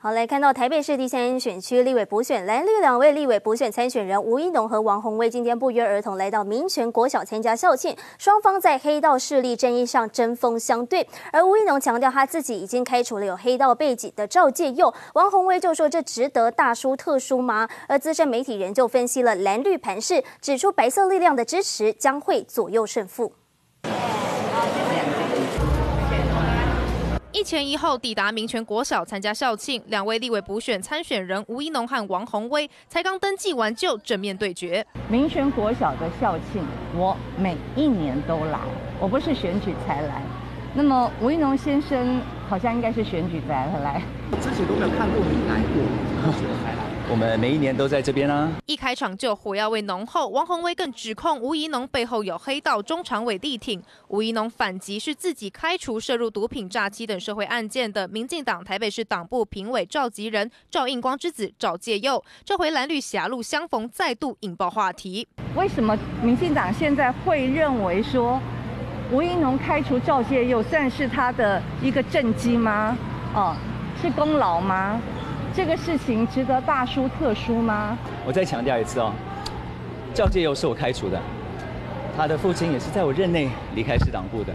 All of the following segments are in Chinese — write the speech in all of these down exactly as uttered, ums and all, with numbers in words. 好，来看到台北市第三选区立委补选，蓝绿两位立委补选参选人吴怡农和王宏威今天不约而同来到民权国小参加校庆，双方在黑道势力争议上针锋相对。而吴怡农强调他自己已经开除了有黑道背景的赵介佑，王宏威就说这值得大书特书吗？而资深媒体人就分析了蓝绿盘势，指出白色力量的支持将会左右胜负。 一前一后抵达民权国小参加校庆，两位立委补选参选人吴怡农和王宏威才刚登记完就正面对决。民权国小的校庆，我每一年都来，我不是选举才来。那么吴怡农先生好像应该是选举才来，自己都没有看过你来过，选举才来。 我们每一年都在这边啊！一开场就火药味浓厚，王宏威更指控吴怡农背后有黑道中常委力挺。吴怡农反击是自己开除涉入毒品、诈欺等社会案件的民进党台北市党部评委召集人赵印光之子赵介佑。这回蓝绿狭路相逢，再度引爆话题。为什么民进党现在会认为说吴怡农开除赵介佑算是他的一个政绩吗？哦，是功劳吗？ 这个事情值得大书特书吗？我再强调一次哦，赵介佑是我开除的，他的父亲也是在我任内离开市党部的。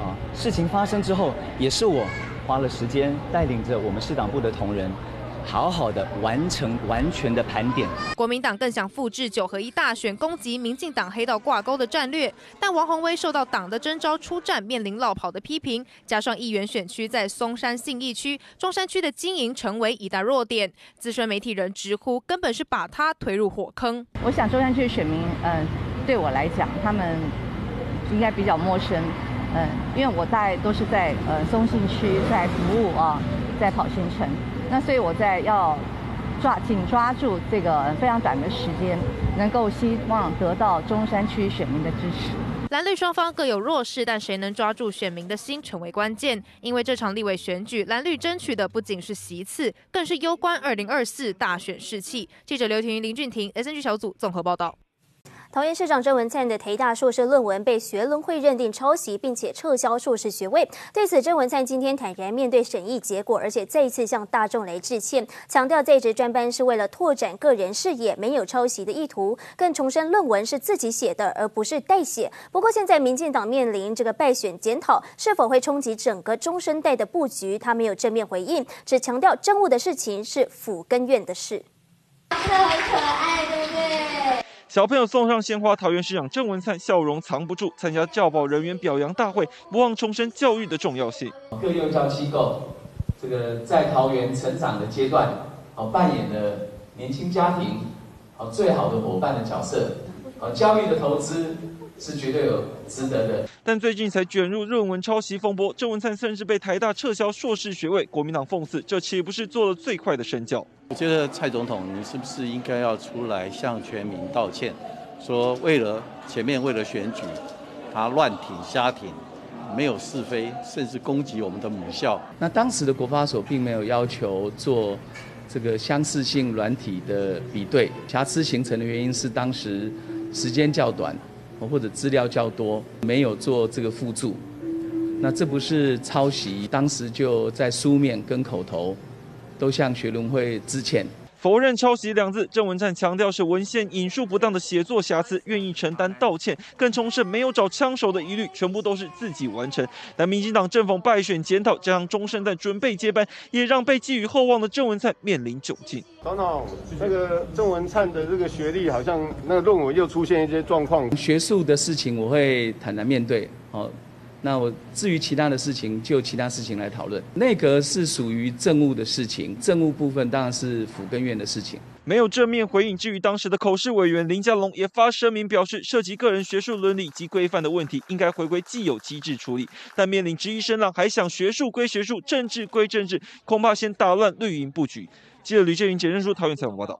啊，事情发生之后，也是我花了时间带领着我们市党部的同仁。 好好的完成完全的盘点。国民党更想复制九合一大选攻击民进党黑道挂钩的战略，但王宏威受到党的征召出战，面临落跑的批评，加上议员选区在松山信义区、中山区的经营成为一大弱点，资深媒体人直呼根本是把他推入火坑。我想中山区的选民，嗯、呃，对我来讲，他们应该比较陌生，嗯、呃，因为我大概都是在呃松信区在服务啊，在跑行程。 那所以我在要抓紧抓住这个非常短的时间，能够希望得到中山区选民的支持。蓝绿双方各有弱势，但谁能抓住选民的心成为关键。因为这场立委选举，蓝绿争取的不仅是席次，更是攸关二零二四大选士气。记者刘庭云、林俊廷 ，S N G 小组综合报道。 桃园市长郑文灿的台大硕士论文被学伦会认定抄袭，并且撤销硕士学位。对此，郑文灿今天坦然面对审议结果，而且再一次向大众来致歉，强调在职专班是为了拓展个人视野，没有抄袭的意图，更重申论文是自己写的，而不是代写。不过，现在民进党面临这个败选检讨，是否会冲击整个中生代的布局？他没有正面回应，只强调政务的事情是府跟院的事。这很可爱，对不对？ 小朋友送上鲜花，桃园市长郑文灿笑容藏不住，参加教保人员表扬大会，不忘重申教育的重要性。各幼教机构，这个在桃园成长的阶段，好扮演了年轻家庭好最好的伙伴的角色，好教育的投资。 是绝对有值得的，但最近才卷入论文抄袭风波，郑文灿甚至被台大撤销硕士学位，国民党讽刺，这岂不是做了最快的身教？我觉得蔡总统，你是不是应该要出来向全民道歉，说为了前面为了选举，他乱挺瞎挺，没有是非，甚至攻击我们的母校。那当时的国发所并没有要求做这个相似性软体的比对，瑕疵形成的原因是当时时间较短。 或者资料较多，没有做这个附注，那这不是抄袭？当时就在书面跟口头都向学伦会致歉，否认抄袭两字。郑文灿强调是文献引述不当的写作瑕疵，愿意承担道歉，更重申没有找枪手的疑虑，全部都是自己完成。但民进党政府败选检讨，加上中生代准备接班，也让被寄予厚望的郑文灿面临窘境。 总统，那个郑文灿的这个学历好像那个论文又出现一些状况。学术的事情我会坦然面对，好，那我至于其他的事情就其他事情来讨论。内阁是属于政务的事情，政务部分当然是府跟院的事情。没有正面回应。至于当时的口试委员林佳龙也发声明表示，涉及个人学术伦理及规范的问题，应该回归既有机制处理。但面临质疑声浪，还想学术归学术，政治归政治，恐怕先打乱绿营布局。 记者吕建云、简任书、桃园采访报道。